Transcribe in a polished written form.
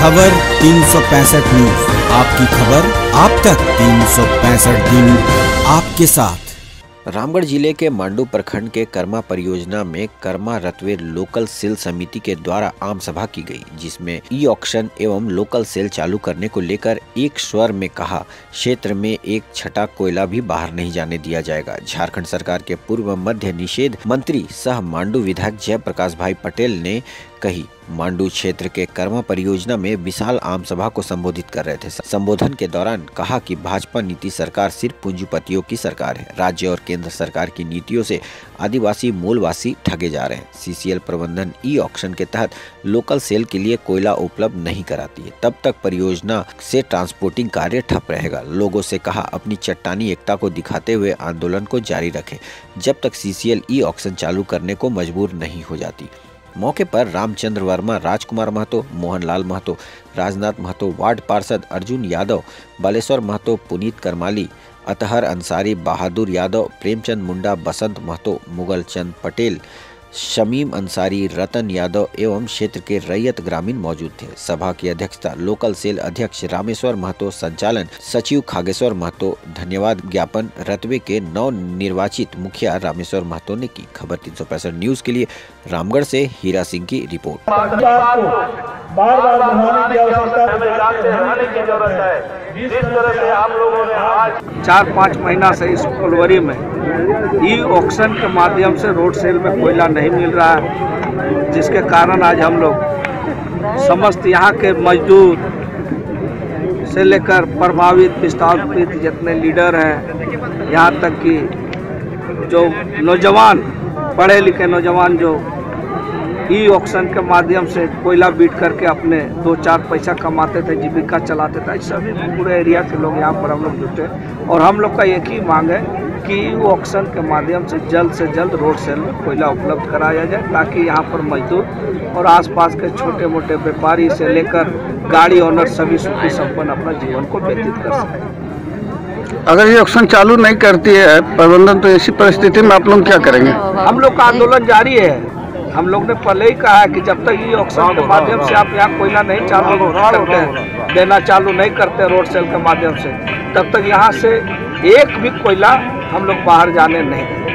खबर 365 न्यूज, आपकी खबर आप तक 365 दिन आपके साथ। रामगढ़ जिले के मांडू प्रखंड के कर्मा परियोजना में कर्मा रतवे लोकल सेल समिति के द्वारा आम सभा की गई, जिसमें इओक्शन एवं लोकल सेल चालू करने को लेकर एक स्वर में कहा, क्षेत्र में एक छठा कोयला भी बाहर नहीं जाने दिया जाएगा। झारखंड सरकार के पूर्व मध्य निषेध मंत्री सह मांडू विधायक जयप्रकाश भाई पटेल ने कही। मांडू क्षेत्र के कर्मा परियोजना में विशाल आम सभा को संबोधित कर रहे थे। संबोधन के दौरान कहा कि भाजपा नीति सरकार सिर्फ पूंजीपतियों की सरकार है। राज्य और केंद्र सरकार की नीतियों से आदिवासी मूलवासी ठगे जा रहे हैं। सीसीएल प्रबंधन इओक्शन के तहत लोकल सेल के लिए कोयला उपलब्ध नहीं कराती है, तब तक परियोजना से ट्रांसपोर्टिंग कार्य ठप रहेगा। लोगों से कहा, अपनी चट्टानी एकता को दिखाते हुए आंदोलन को जारी रखें, जब तक सीसीएल इओक्शन चालू करने को मजबूर नहीं हो जाती। मौके पर रामचंद्र वर्मा, राजकुमार महतो, मोहनलाल महतो, राजनाथ महतो, वार्ड पार्षद अर्जुन यादव, बालेश्वर महतो, पुनीत करमाली, अतहर अंसारी, बहादुर यादव, प्रेमचंद मुंडा, बसंत महतो, मुगल चंद पटेल, शमीम अंसारी, रतन यादव एवं क्षेत्र के रैयत ग्रामीण मौजूद थे। सभा की अध्यक्षता लोकल सेल अध्यक्ष रामेश्वर महतो, संचालन सचिव खागेश्वर महतो, धन्यवाद ज्ञापन रतवे के नव निर्वाचित मुखिया रामेश्वर महतो ने की। खबर 365 न्यूज के लिए रामगढ़ से हीरा सिंह की रिपोर्ट। चार पाँच महीना से इस फरवरी में ई ऑक्शन के माध्यम से रोड सेल में कोयला नहीं मिल रहा है, जिसके कारण आज हम लोग समस्त यहाँ के मजदूर से लेकर प्रभावित विस्थापित जितने लीडर हैं, यहाँ तक कि जो नौजवान पढ़े लिखे नौजवान जो ई ऑक्शन के माध्यम से कोयला बीट करके अपने दो चार पैसा कमाते थे, जीविका चलाते थे, सभी पूरे एरिया के लोग यहाँ पर हम लोग जुटे। और हम लोग का एक ही मांग है कि ई ऑक्शन के माध्यम से जल्द रोड सेल में कोयला उपलब्ध कराया जाए, ताकि यहाँ पर मजदूर और आसपास के छोटे मोटे व्यापारी से लेकर गाड़ी ऑनर सभी सुखी संपन्न अपना जीवन को व्यतीत कर सकें। अगर ये ऑक्शन चालू नहीं करती है प्रबंधन, तो ऐसी परिस्थिति में आप लोग क्या करेंगे? हम लोग का आंदोलन जारी है। हम लोग ने पहले ही कहा है कि जब तक ये ऑक्शन के माध्यम से आप यहाँ कोयला नहीं चालू करते हैं, देना चालू नहीं करते रोड सेल के माध्यम से, तब तक यहाँ से एक भी कोयला हम लोग बाहर जाने नहीं देंगे।